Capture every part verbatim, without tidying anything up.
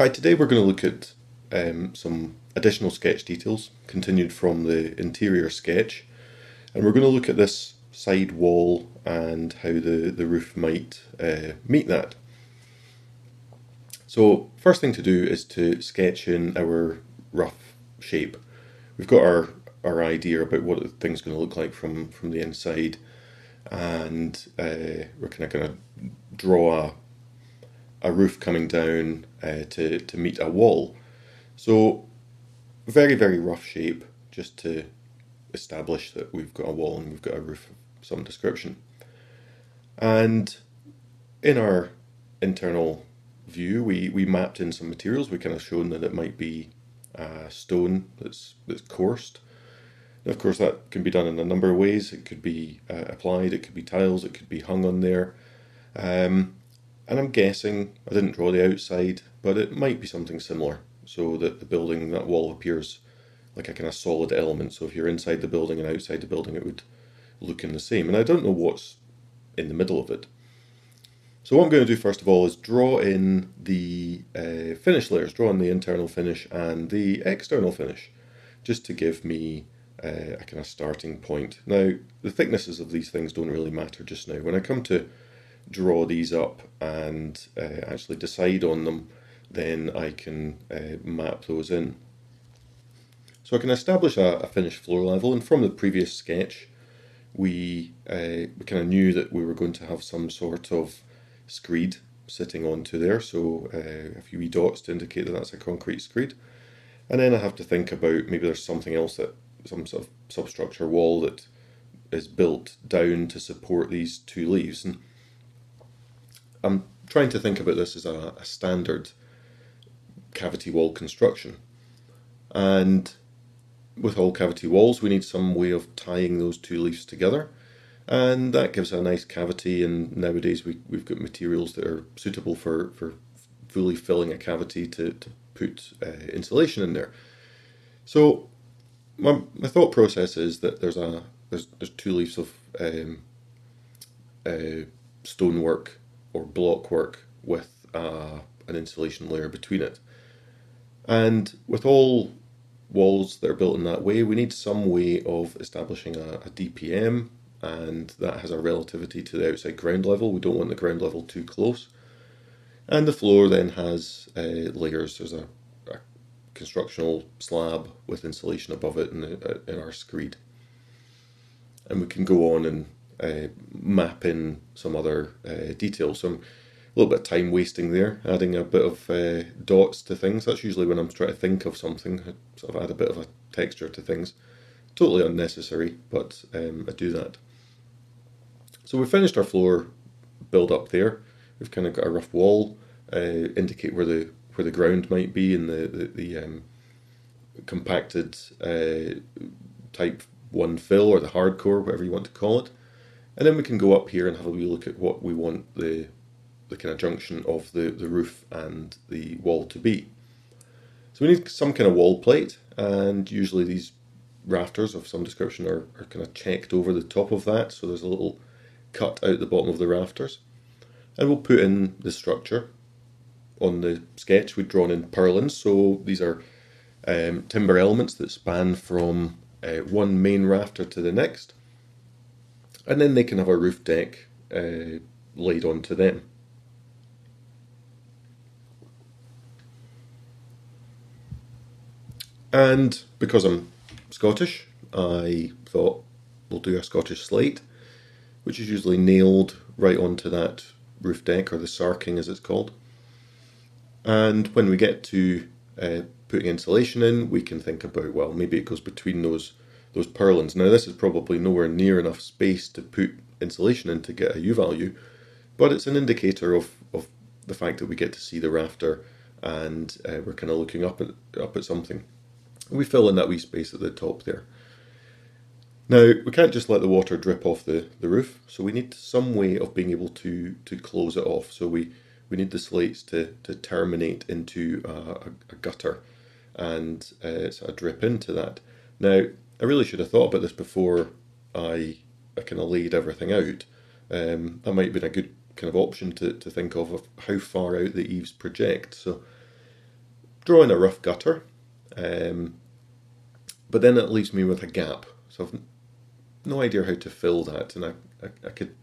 Hi, today we're going to look at um, some additional sketch details continued from the interior sketch, and we're going to look at this side wall and how the, the roof might uh, meet that. So first thing to do is to sketch in our rough shape. We've got our, our idea about what the thing's going to look like from, from the inside, and uh, we're kind of going to draw a a roof coming down uh, to, to meet a wall. So very, very rough shape, just to establish that we've got a wall and we've got a roof of some description. And in our internal view, we, we mapped in some materials. We kind of shown that it might be uh, stone that's, that's coursed. And of course that can be done in a number of ways. It could be uh, applied, it could be tiles, it could be hung on there. Um, And I'm guessing, I didn't draw the outside, but it might be something similar, so that the building, that wall appears like a kind of solid element. So if you're inside the building and outside the building, it would look in the same. And I don't know what's in the middle of it. So what I'm going to do first of all is draw in the uh, finish layers, draw in the internal finish and the external finish, just to give me uh, a kind of starting point. Now, the thicknesses of these things don't really matter just now. When I come to draw these up and uh, actually decide on them, then I can uh, map those in. So I can establish a, a finished floor level, and from the previous sketch we, uh, we kind of knew that we were going to have some sort of screed sitting onto there, so uh, a few wee dots to indicate that that's a concrete screed. And then I have to think about maybe there's something else, that some sort of substructure wall that is built down to support these two leaves. And I'm trying to think about this as a, a standard cavity wall construction, and with all cavity walls we need some way of tying those two leaves together, and that gives a nice cavity. And nowadays we, we've got materials that are suitable for, for fully filling a cavity to, to put uh, insulation in there. So my, my thought process is that there's a there's, there's two leaves of um, uh, stonework or block work with uh, an insulation layer between it. And with all walls that are built in that way, we need some way of establishing a, a D P M, and that has a relativity to the outside ground level. We don't want the ground level too close. And the floor then has uh, layers. There's a, a constructional slab with insulation above it in, the, in our screed. And we can go on and Uh, map in some other uh, details. So I'm a little bit of time wasting there, adding a bit of uh, dots to things. That's usually when I'm trying to think of something, I sort of add a bit of a texture to things. Totally unnecessary, but um, I do that. So we've finished our floor build up there. We've kind of got a rough wall, uh, indicate where the where the ground might be, and the, the, the um, compacted uh, type one fill, or the hardcore, whatever you want to call it. And then we can go up here and have a wee look at what we want the, the kind of junction of the, the roof and the wall to be. So we need some kind of wall plate, and usually these rafters of some description are, are kind of checked over the top of that, so there's a little cut out the bottom of the rafters. And we'll put in the structure. On the sketch we've drawn in purlins, so these are um, timber elements that span from uh, one main rafter to the next. And then they can have a roof deck uh, laid onto them. And because I'm Scottish, I thought we'll do a Scottish slate, which is usually nailed right onto that roof deck, or the sarking as it's called. And when we get to uh, putting insulation in, we can think about, well, maybe it goes between those those purlins. Now this is probably nowhere near enough space to put insulation in to get a U-value, but it's an indicator of, of the fact that we get to see the rafter, and uh, we're kind of looking up at, up at something. We fill in that wee space at the top there. Now we can't just let the water drip off the, the roof, so we need some way of being able to, to close it off. So we, we need the slates to, to terminate into a, a gutter and uh, sort of drip into that. Now, I really should have thought about this before I, I kind of laid everything out. Um, that might have been a good kind of option to, to think of, of how far out the eaves project. So Draw in a rough gutter, um, but then it leaves me with a gap. So I've no idea how to fill that, and I, I, I could,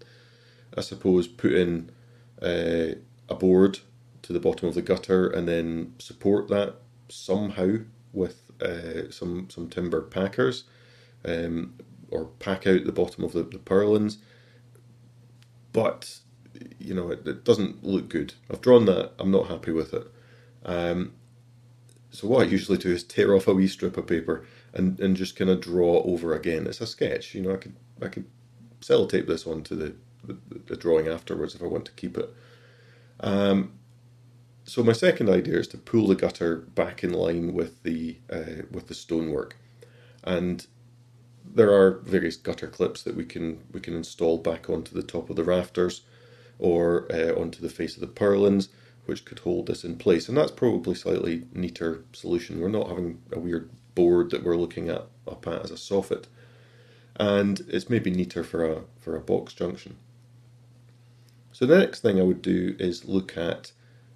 I suppose, put in uh, a board to the bottom of the gutter and then support that somehow with uh, some some timber packers, um, or pack out the bottom of the, the purlins. But you know, it, it doesn't look good. I've drawn that. I'm not happy with it. Um, so what I usually do is tear off a wee strip of paper and, and just kind of draw over again. It's a sketch, you know. I could I could sellotape this onto the, the, the drawing afterwards if I want to keep it. Um, so my second idea is to pull the gutter back in line with the uh, with the stonework, and there are various gutter clips that we can we can install back onto the top of the rafters, or uh, onto the face of the purlins, which could hold this in place, and that's probably slightly neater solution. We're not having a weird board that we're looking at up at as a soffit, and it's maybe neater for a for a box junction. So the next thing I would do is look at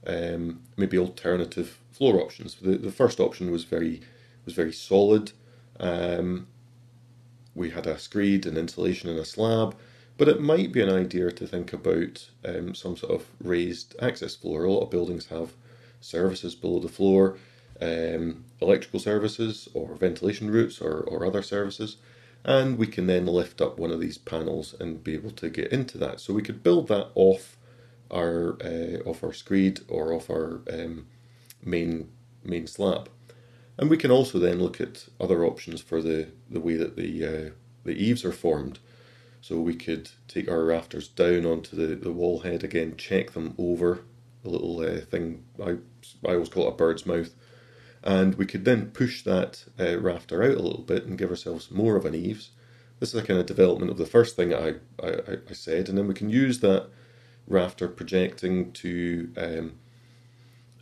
um, maybe alternative floor options. The the first option was very was very solid. Um, we had a screed and insulation and a slab. But it might be an idea to think about um, some sort of raised access floor. A lot of buildings have services below the floor, um, electrical services or ventilation routes or, or other services. And we can then lift up one of these panels and be able to get into that. So we could build that off our uh, off our screed or off our um, main, main slab. And we can also then look at other options for the, the way that the, uh, the eaves are formed. So we could take our rafters down onto the, the wall head again, check them over, a little uh, thing, I, I always call it a bird's mouth, and we could then push that uh, rafter out a little bit and give ourselves more of an eaves. This is a kind of development of the first thing I, I, I said, and then we can use that rafter projecting to um,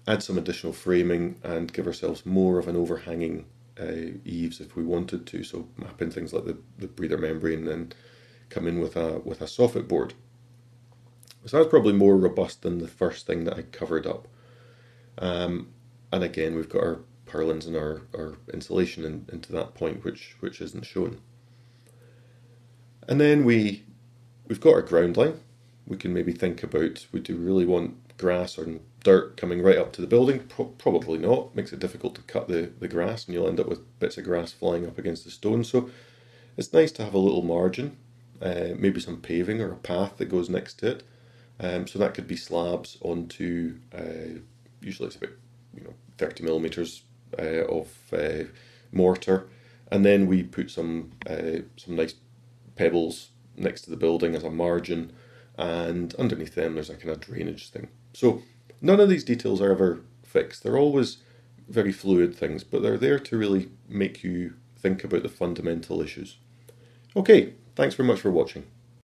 add some additional framing and give ourselves more of an overhanging uh, eaves if we wanted to, so mapping things like the, the breather membrane and come in with a with a soffit board. So that's probably more robust than the first thing that I covered up. Um, and again, we've got our purlins and our, our insulation in, into that point, which which isn't shown. And then we we've got our ground line. We can maybe think about, would we really want grass or dirt coming right up to the building? Pro probably not. Makes it difficult to cut the, the grass, and you'll end up with bits of grass flying up against the stone. So it's nice to have a little margin. Uh, maybe some paving or a path that goes next to it, um, so that could be slabs onto. Uh, usually it's about you know thirty millimeters uh, of uh, mortar, and then we put some uh, some nice pebbles next to the building as a margin, and underneath them there's a kind of drainage thing. So none of these details are ever fixed. They're always very fluid things, but they're there to really make you think about the fundamental issues. Okay. Thanks very much for watching.